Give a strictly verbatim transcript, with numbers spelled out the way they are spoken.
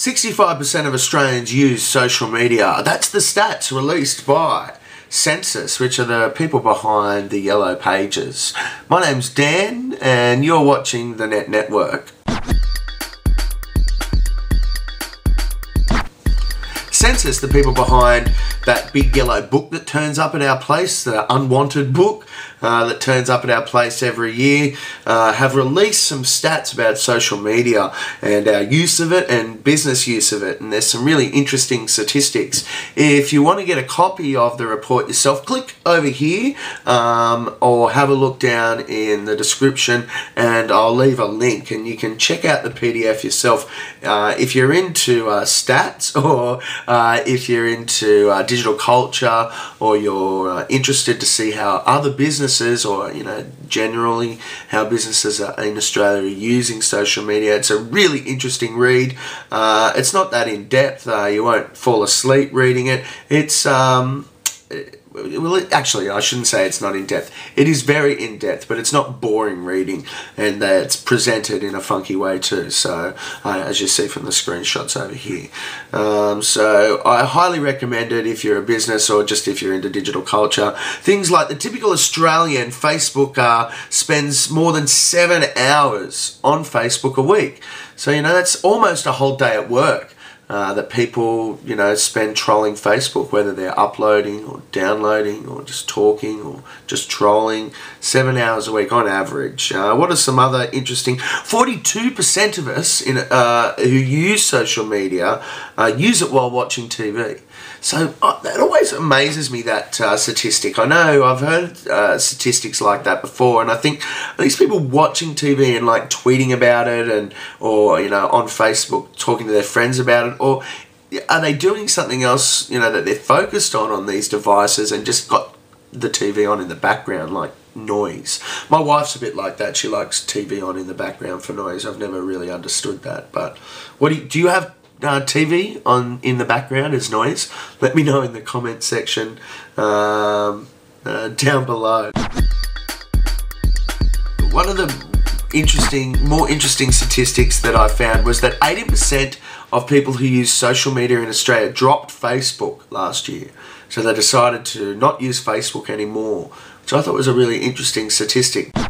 sixty-five percent of Australians use social media. That's the stats released by Sensis, which are the people behind the Yellow Pages. My name's Dan, and you're watching The Net Network. Sensis, the people behind that big yellow book that turns up at our place, the unwanted book uh, that turns up at our place every year, uh, have released some stats about social media and our use of it and business use of it. And there's some really interesting statistics. If you want to get a copy of the report yourself, click over here um, or have a look down in the description, and I'll leave a link and you can check out the P D F yourself. Uh, if you're into uh, stats, or Uh, if you're into uh, digital culture, or you're uh, interested to see how other businesses, or you know generally how businesses are in Australia are using social media, it's a really interesting read. Uh, it's not that in depth. Uh, you won't fall asleep reading it. It's um, it, well, actually, I shouldn't say it's not in-depth. It is very in-depth, but it's not boring reading, and that's presented in a funky way too, so uh, as you see from the screenshots over here. Um, so I highly recommend it if you're a business, or just if you're into digital culture. Things like the typical Australian Facebook uh, spends more than seven hours on Facebook a week. So, you know, that's almost a whole day at work. Uh, that people, you know, spend trolling Facebook, whether they're uploading or downloading or just talking or just trolling, seven hours a week on average. Uh, what are some other interesting? forty-two percent of us in uh, who use social media uh, use it while watching T V. So uh, that always amazes me, that uh, statistic. I know I've heard uh, statistics like that before, and I think these people watching T V and like tweeting about it, and or you know on Facebook talking to their friends about it. Or are they doing something else, you know, that they're focused on on these devices and just got the T V on in the background, like noise? My wife's a bit like that. She likes T V on in the background for noise. I've never really understood that. But what do you, do you have uh, T V on in the background as noise? Let me know in the comment section um, uh, down below. One of the interesting, more interesting statistics that I found was that eighty percent of people who use social media in Australia dropped Facebook last year. So they decided to not use Facebook anymore, which I thought was a really interesting statistic.